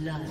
blood.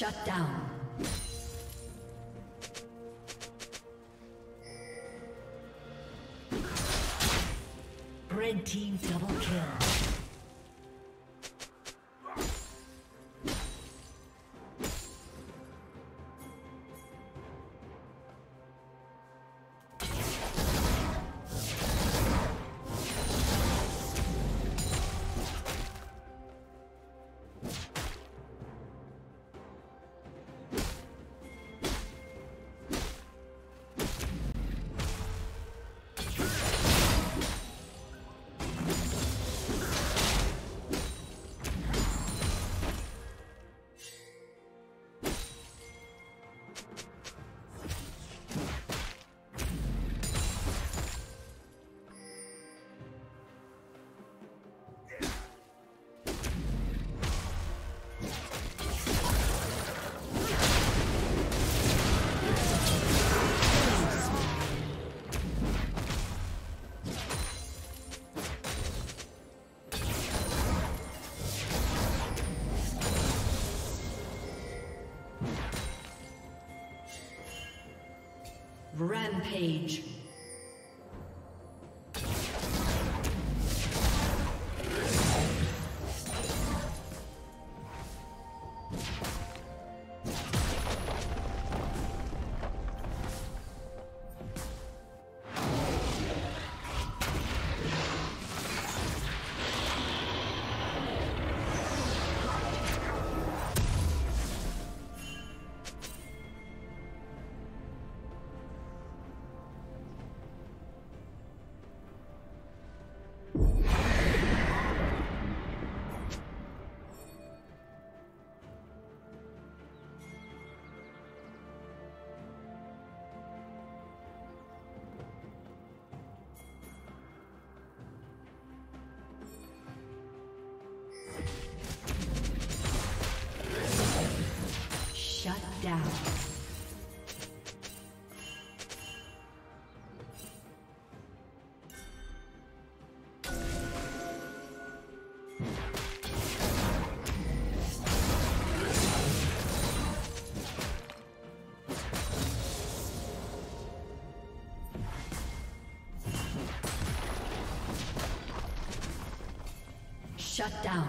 Shut down. Red team double kill. Rampage. Shut down.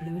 Blue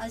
A